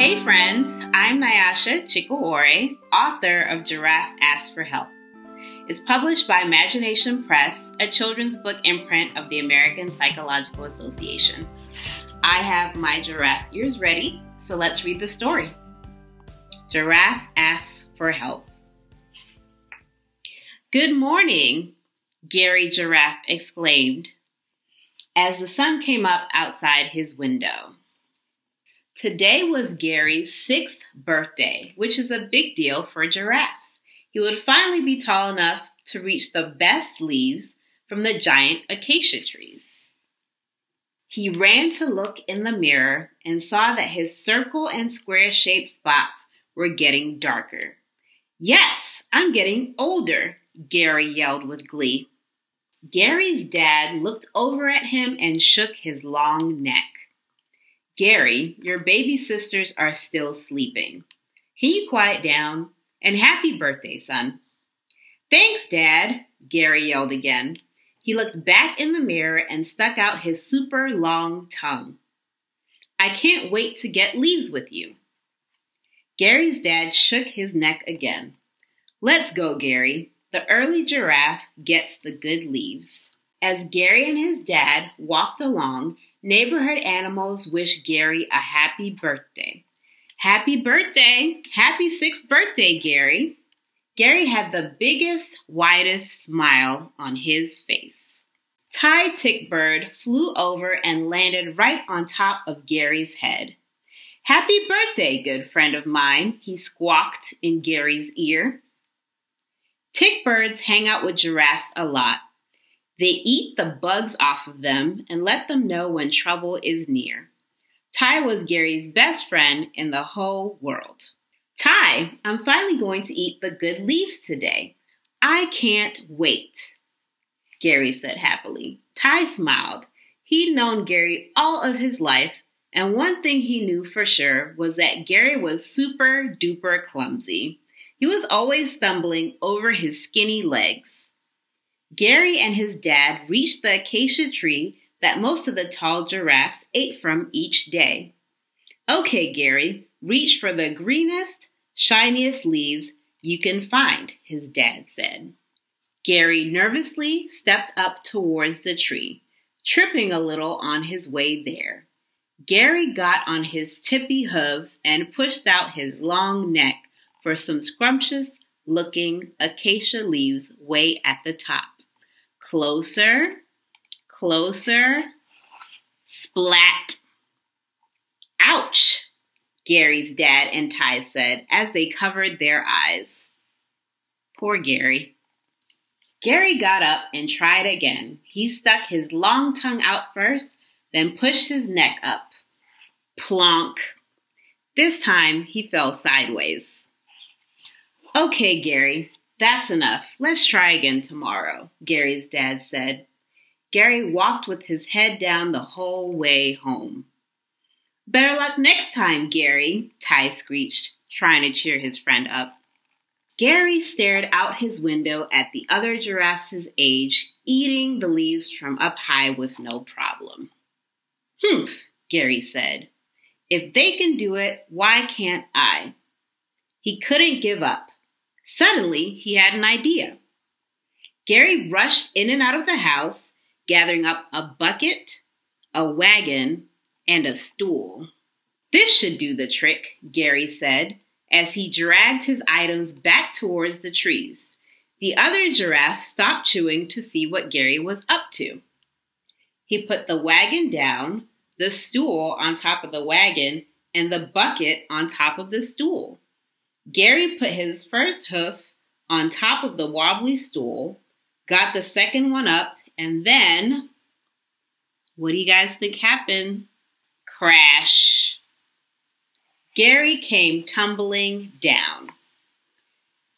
Hey friends, I'm Nyasha Chikowore, author of Giraffe Asks for Help. It's published by Imagination Press, a children's book imprint of the American Psychological Association. I have my giraffe ears ready, so let's read the story. Giraffe Asks for Help. "Good morning," Gary Giraffe exclaimed as the sun came up outside his window. Today was Gary's 6th birthday, which is a big deal for giraffes. He would finally be tall enough to reach the best leaves from the giant acacia trees. He ran to look in the mirror and saw that his circle and square-shaped spots were getting darker. "Yes, I'm getting older," Gary yelled with glee. Gary's dad looked over at him and shook his long neck. "Gary, your baby sisters are still sleeping. Can you quiet down? And happy birthday, son." "Thanks, Dad," Gary yelled again. He looked back in the mirror and stuck out his super long tongue. "I can't wait to get leaves with you." Gary's dad shook his neck again. "Let's go, Gary. The early giraffe gets the good leaves." As Gary and his dad walked along, neighborhood animals wished Gary a happy birthday. "Happy birthday! Happy 6th birthday, Gary!" Gary had the biggest, widest smile on his face. Ty Tickbird flew over and landed right on top of Gary's head. "Happy birthday, good friend of mine," he squawked in Gary's ear. Tickbirds hang out with giraffes a lot. They eat the bugs off of them and let them know when trouble is near. Ty was Gary's best friend in the whole world. "Ty, I'm finally going to eat the good leaves today. I can't wait," Gary said happily. Ty smiled. He'd known Gary all of his life, and one thing he knew for sure was that Gary was super duper clumsy. He was always stumbling over his skinny legs. Gary and his dad reached the acacia tree that most of the tall giraffes ate from each day. "Okay, Gary, reach for the greenest, shiniest leaves you can find," his dad said. Gary nervously stepped up towards the tree, tripping a little on his way there. Gary got on his tippy hooves and pushed out his long neck for some scrumptious-looking acacia leaves way at the top. Closer. Closer. Splat. "Ouch," Gary's dad and Ty said as they covered their eyes. Poor Gary. Gary got up and tried again. He stuck his long tongue out first, then pushed his neck up. Plonk. This time he fell sideways. "Okay, Gary, that's enough. Let's try again tomorrow," Gary's dad said. Gary walked with his head down the whole way home. "Better luck next time, Gary," Ty screeched, trying to cheer his friend up. Gary stared out his window at the other giraffes his age, eating the leaves from up high with no problem. "Humph," Gary said. "If they can do it, why can't I?" He couldn't give up. Suddenly, he had an idea. Gary rushed in and out of the house, gathering up a bucket, a wagon, and a stool. "This should do the trick," Gary said, as he dragged his items back towards the trees. The other giraffe stopped chewing to see what Gary was up to. He put the wagon down, the stool on top of the wagon, and the bucket on top of the stool. Gary put his first hoof on top of the wobbly stool, got the second one up, and then, what do you guys think happened? Crash. Gary came tumbling down.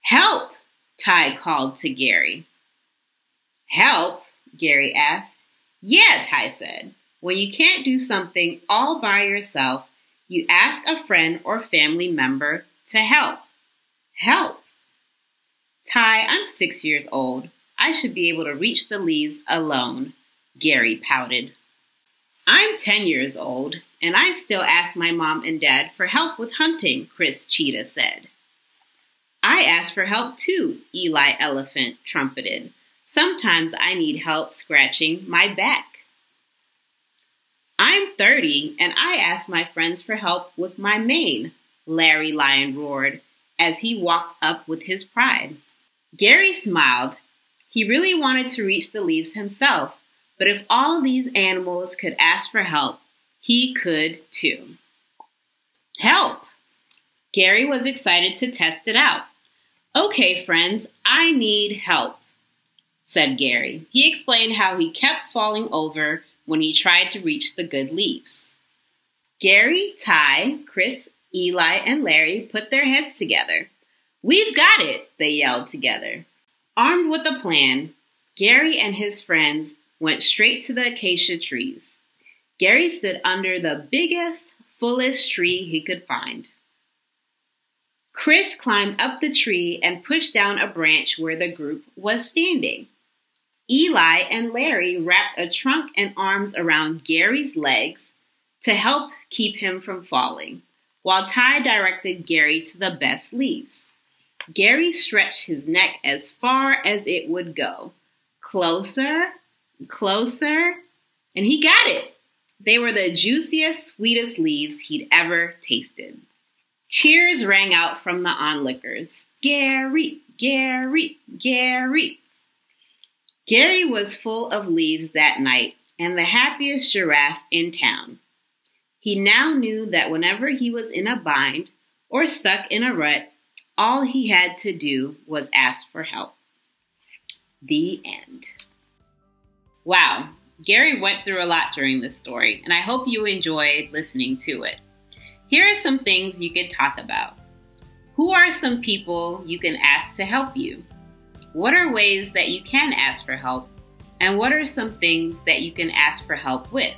"Help," Ty called to Gary. "Help?" Gary asked. "Yeah," Ty said. "When you can't do something all by yourself, you ask a friend or family member to help." "Help?" "Ty, I'm 6 years old. I should be able to reach the leaves alone," Gary pouted. I'm 10 years old, and I still ask my mom and dad for help with hunting, Chris Cheetah said. I ask for help too, Eli Elephant trumpeted. Sometimes I need help scratching my back. I'm 30, and I ask my friends for help with my mane, Larry Lion roared as he walked up with his pride. Gary smiled. He really wanted to reach the leaves himself, but if all these animals could ask for help, he could too. Help! Gary was excited to test it out. Okay, friends, I need help, said Gary. He explained how he kept falling over when he tried to reach the good leaves. Gary, Ty, Chris, Eli, and Larry put their heads together. We've got it, they yelled together. Armed with a plan, Gary and his friends went straight to the acacia trees. Gary stood under the biggest, fullest tree he could find. Chris climbed up the tree and pushed down a branch where the group was standing. Eli and Larry wrapped a trunk and arms around Gary's legs to help keep him from falling, while Ty directed Gary to the best leaves. Gary stretched his neck as far as it would go. Closer, closer, and he got it. They were the juiciest, sweetest leaves he'd ever tasted. Cheers rang out from the onlookers. Gary, Gary, Gary. Gary was full of leaves that night and the happiest giraffe in town. He now knew that whenever he was in a bind or stuck in a rut, all he had to do was ask for help. The end. Wow, Gary went through a lot during this story, and I hope you enjoyed listening to it. Here are some things you could talk about. Who are some people you can ask to help you? What are ways that you can ask for help? And what are some things that you can ask for help with?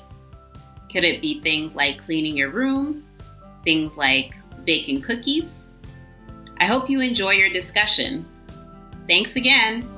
Could it be things like cleaning your room? Things like baking cookies? I hope you enjoy your discussion. Thanks again.